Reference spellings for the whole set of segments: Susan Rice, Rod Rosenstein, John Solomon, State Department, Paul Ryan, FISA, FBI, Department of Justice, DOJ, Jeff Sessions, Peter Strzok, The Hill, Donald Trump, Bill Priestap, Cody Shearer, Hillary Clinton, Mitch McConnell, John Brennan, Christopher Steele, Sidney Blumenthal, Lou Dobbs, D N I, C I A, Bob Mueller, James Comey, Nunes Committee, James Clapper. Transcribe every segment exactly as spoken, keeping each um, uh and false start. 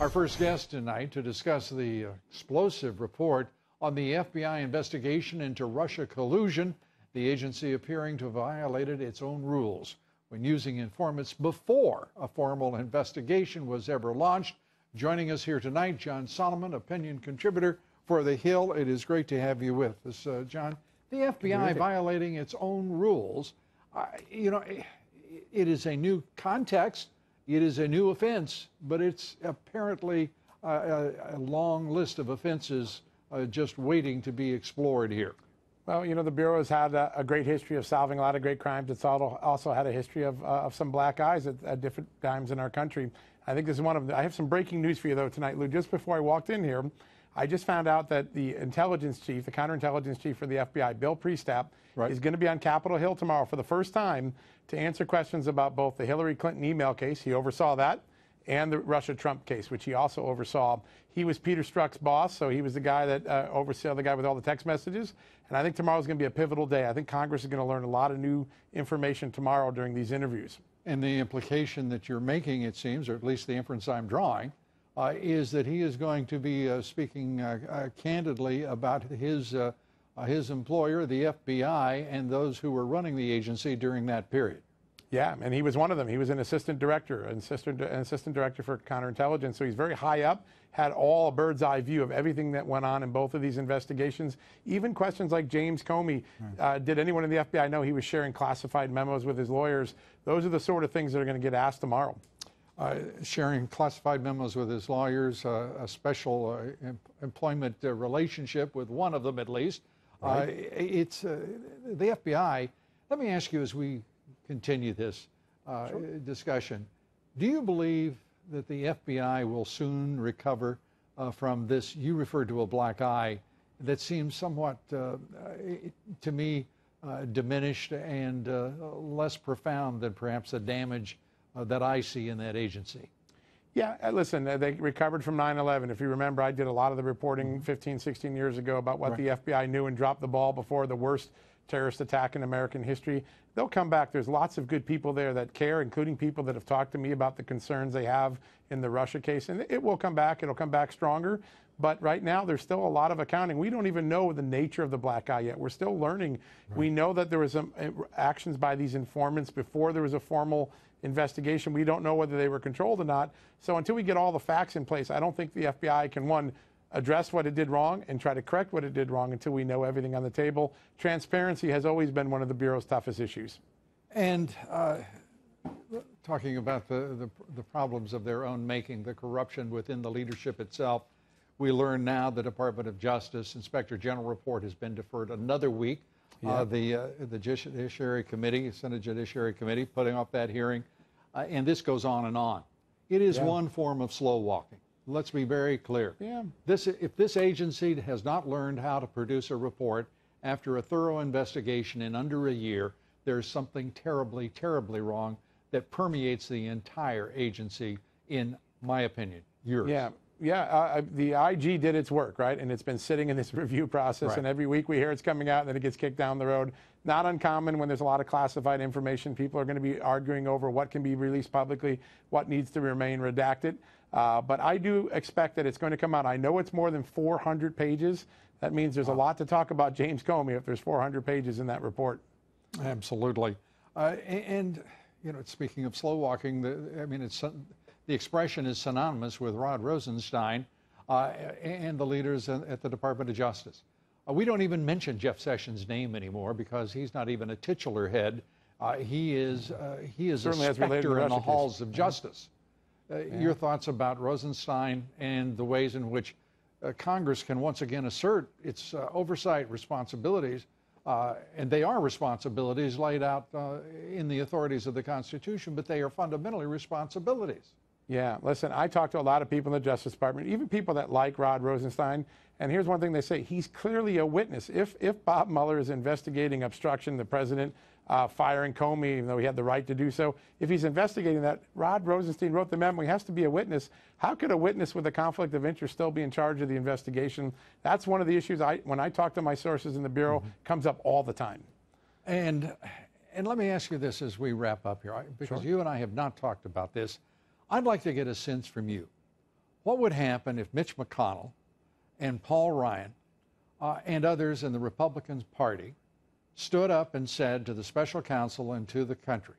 Our first guest tonight to discuss the explosive report on the F B I investigation into Russia collusion, the agency appearing to have violated its own rules when using informants before a formal investigation was ever launched. Joining us here tonight, John Solomon, opinion contributor for The Hill. It is great to have you with us, uh, John. The F B I violating its own rules, uh, you know, it, it is a new context, it is a new offense, but it's apparently uh, a, a long list of offenses uh, just waiting to be explored here. Well, you know, the Bureau has had a, a great history of solving a lot of great crimes. It's also had a history of, uh, of some black eyes at, at different times in our country. I think this is one of the, I have some breaking news for you, though, tonight, Lou. Just before I walked in here, I just found out that the intelligence chief, the counterintelligence chief for the F B I, Bill Priestap, right, is going to be on Capitol Hill tomorrow for the first time to answer questions about both the Hillary Clinton email case, he oversaw that, and the Russia-Trump case, which he also oversaw. He was Peter Strzok's boss, so he was the guy that uh, oversaw the guy with all the text messages. And I think tomorrow's going to be a pivotal day. I think Congress is going to learn a lot of new information tomorrow during these interviews. And the implication that you're making, it seems, or at least the inference I'm drawing, uh, is that he is going to be uh, speaking uh, uh, candidly about his, uh, uh, his employer, the F B I, and those who were running the agency during that period. Yeah, and he was one of them. He was an assistant director, an assistant, an assistant director for counterintelligence. So he's very high up, had all a bird's eye view of everything that went on in both of these investigations. Even questions like James Comey, uh, did anyone in the F B I know he was sharing classified memos with his lawyers? Those are the sort of things that are going to get asked tomorrow. Uh, sharing classified memos with his lawyers, uh, a special uh, em employment uh, relationship with one of them at least. Right. Uh, it's uh, the F B I. Let me ask you as we continue this uh, sure. discussion. Do you believe that the F B I will soon recover uh, from this? You referred to a black eye that seems somewhat, uh, to me, uh, diminished and uh, less profound than perhaps the damage uh, that I see in that agency. Yeah, listen, they recovered from nine eleven. If you remember, I did a lot of the reporting fifteen, sixteen years ago about what right. the F B I knew and dropped the ball before the worst terrorist attack in American history. They'll come back. There's lots of good people there that care, including people that have talked to me about the concerns they have in the Russia case. And it will come back. It'll come back stronger. But right now, there's still a lot of accounting. We don't even know the nature of the black eye yet. We're still learning. Right. We know that there was some actions by these informants before there was a formal investigation. We don't know whether they were controlled or not. So until we get all the facts in place, I don't think the F B I can, one, address what it did wrong and try to correct what it did wrong until we know everything on the table. Transparency has always been one of the Bureau's toughest issues. And uh, talking about the, the, the problems of their own making, the corruption within the leadership itself, we learn now the Department of Justice Inspector General report has been deferred another week. Yeah. Uh, the, uh, the Judiciary Committee, Senate Judiciary Committee, putting off that hearing. Uh, and this goes on and on. It is yeah. one form of slow walking. Let's be very clear. Yeah. This, if this agency has not learned how to produce a report after a thorough investigation in under a year, there's something terribly, terribly wrong that permeates the entire agency, in my opinion, yours. Yeah. Yeah, uh, the I G did its work, right? And it's been sitting in this review process, right. and every week we hear it's coming out, and then it gets kicked down the road. Not uncommon when there's a lot of classified information. People are going to be arguing over what can be released publicly, what needs to remain redacted. Uh, but I do expect that it's going to come out. I know it's more than four hundred pages. That means there's a lot to talk about James Comey if there's four hundred pages in that report. Absolutely. Uh, and, you know, speaking of slow walking, the, I mean, it's... the expression is synonymous with Rod Rosenstein uh, and the leaders at the Department of Justice. Uh, we don't even mention Jeff Sessions' name anymore because he's not even a titular head. Uh, he is uh, he is certainly a specter in the halls of justice. Uh, yeah. Your thoughts about Rosenstein and the ways in which uh, Congress can once again assert its uh, oversight responsibilities, uh, and they are responsibilities laid out uh, in the authorities of the Constitution, but they are fundamentally responsibilities. Yeah, listen, I talked to a lot of people in the Justice Department, even people that like Rod Rosenstein, and here's one thing they say, he's clearly a witness. If, if Bob Mueller is investigating obstruction, the president uh, firing Comey, even though he had the right to do so, if he's investigating that, Rod Rosenstein wrote the memo, he has to be a witness. How could a witness with a conflict of interest still be in charge of the investigation? That's one of the issues, I, when I talk to my sources in the Bureau, mm-hmm. comes up all the time. And, and let me ask you this as we wrap up here, because sure. you and I have not talked about this. I'd like to get a sense from you. What would happen if Mitch McConnell and Paul Ryan uh, and others in the Republican Party stood up and said to the special counsel and to the country,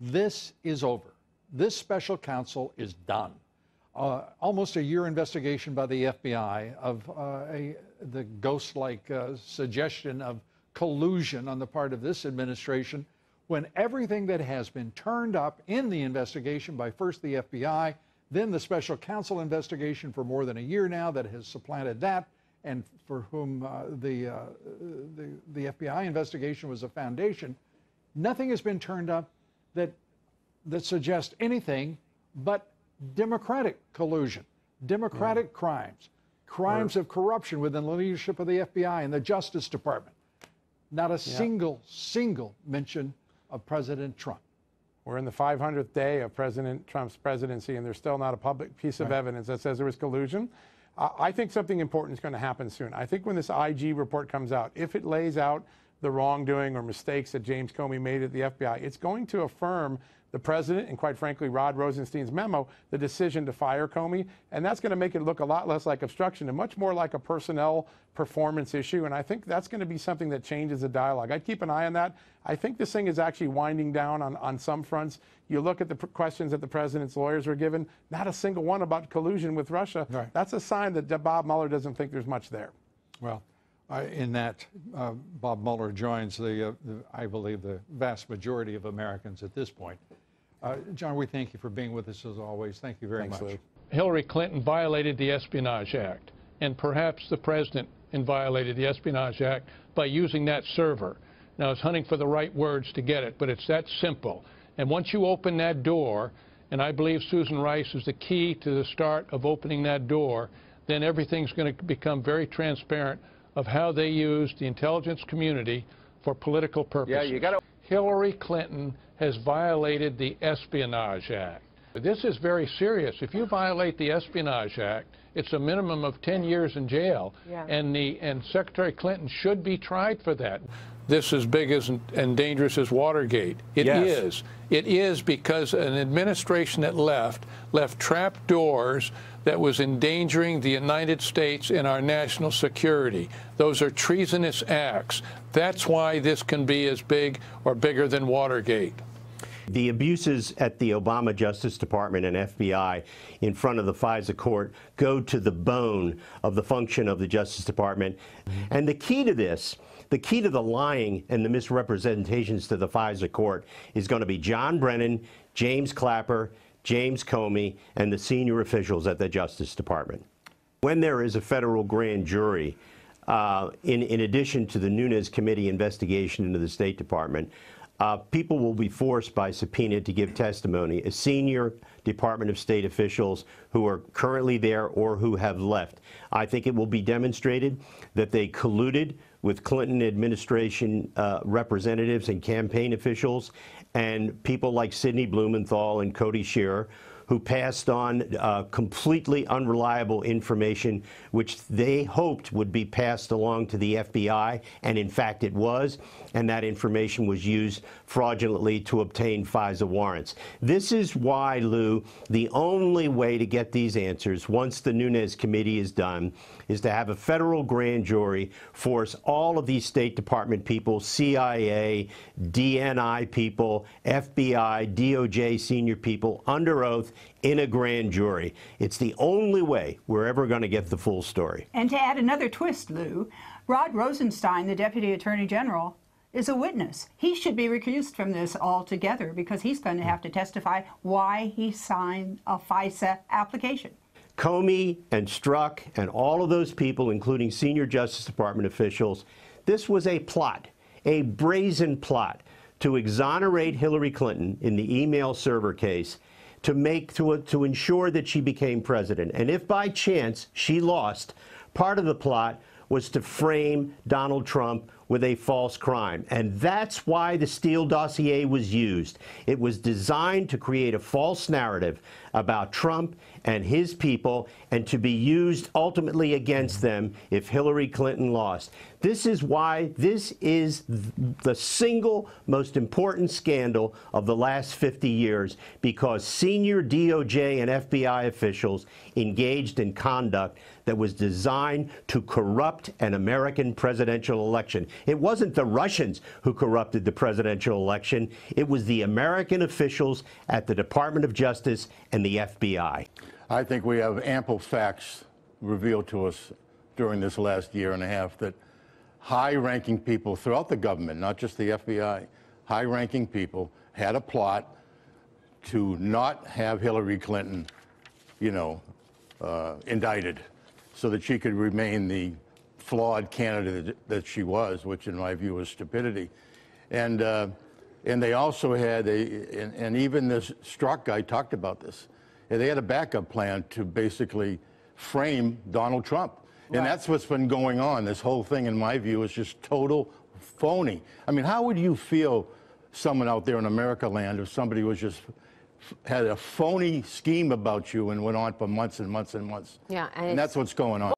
this is over. This special counsel is done. Uh, almost a year investigation by the F B I of uh, a, the ghost-like uh, suggestion of collusion on the part of this administration, when everything that has been turned up in the investigation by first the F B I, then the special counsel investigation for more than a year now that has supplanted that, and for whom uh, the, uh, the, the F B I investigation was a foundation, nothing has been turned up that, that suggests anything but Democratic collusion, Democratic mm. crimes, crimes or, of corruption within the leadership of the F B I and the Justice Department. Not a yeah. single, single mention of President Trump. We're in the five hundredth day of President Trump's presidency, and there's still not a public piece of right. evidence that says there was collusion. Uh, I think something important is going to happen soon. I think when this I G report comes out, if it lays out the wrongdoing or mistakes that James Comey made at the F B I, it's going to affirm the president and, quite frankly, Rod Rosenstein's memo, the decision to fire Comey. And that's going to make it look a lot less like obstruction and much more like a personnel performance issue. And I think that's going to be something that changes the dialogue. I'd keep an eye on that. I think this thing is actually winding down on, on some fronts. You look at the questions that the president's lawyers were given, not a single one about collusion with Russia. Right. That's a sign that Bob Mueller doesn't think there's much there. Well, uh, in that, uh, Bob Mueller joins the, uh, the, I believe, the vast majority of Americans at this point. Uh, John, we thank you for being with us as always. Thank you very Thanks, much. Luke. Hillary Clinton violated the Espionage Act, and perhaps the president violated the Espionage Act by using that server. Now, I was hunting for the right words to get it, but it's that simple. And once you open that door, and I believe Susan Rice is the key to the start of opening that door, then everything's going to become very transparent of how they used the intelligence community for political purposes. Yeah, you gotta Hillary Clinton has violated the Espionage Act. This is very serious. If you violate the Espionage Act, it's a minimum of ten years in jail, yeah. and, the, and Secretary Clinton should be tried for that. This is big as, and dangerous as Watergate. It yes. is. It is because an administration that left, left trap doors that was endangering the United States and our national security. Those are treasonous acts. That's why this can be as big or bigger than Watergate. The abuses at the Obama Justice Department and F B I in front of the FISA court go to the bone of the function of the Justice Department. And the key to this, the key to the lying and the misrepresentations to the FISA court is going to be John Brennan, James Clapper, James Comey, and the senior officials at the Justice Department. When there is a federal grand jury, uh, in, in addition to the Nunes Committee investigation into the State Department, Uh, people will be forced by subpoena to give testimony, as senior Department of State officials who are currently there or who have left. I think it will be demonstrated that they colluded with Clinton administration uh, representatives and campaign officials and people like Sidney Blumenthal and Cody Shearer, who passed on uh, completely unreliable information, which they hoped would be passed along to the F B I, and in fact it was, and that information was used fraudulently to obtain FISA warrants. This is why, Lou, the only way to get these answers, once the Nunes Committee is done, is to have a federal grand jury force all of these State Department people, C I A, D N I people, F B I, D O J senior people, under oath, in a grand jury. It's the only way we're ever going to get the full story. And to add another twist, Lou, Rod Rosenstein, the Deputy Attorney General, is a witness. He should be recused from this altogether because he's going to have to testify why he signed a FISA application. Comey and Strzok and all of those people, including senior Justice Department officials, this was a plot, a brazen plot to exonerate Hillary Clinton in the email server case, to make to, to ensure that she became president. And if by chance she lost, part of the plot was to frame Donald Trump with a false crime. And that's why the Steele dossier was used. It was designed to create a false narrative about Trump and his people and to be used ultimately against them if Hillary Clinton lost. This is why this is the single most important scandal of the last fifty years, because senior D O J and F B I officials engaged in conduct that was designed to corrupt an American presidential election. It wasn't the Russians who corrupted the presidential election. It was the American officials at the Department of Justice and the F B I. I think we have ample facts revealed to us during this last year and a half that high-ranking people throughout the government, not just the F B I, high-ranking people had a plot to not have Hillary Clinton, you know, uh, indicted, so that she could remain the flawed candidate that she was, which in my view was stupidity. And uh, and they also had a, and, and even this Strzok guy talked about this, and they had a backup plan to basically frame Donald Trump. Right. And that's what's been going on. This whole thing, in my view, is just total phony. I mean, how would you feel, someone out there in America land, if somebody was just had a phony scheme about you and went on for months and months and months? Yeah, and, and that's what's going on.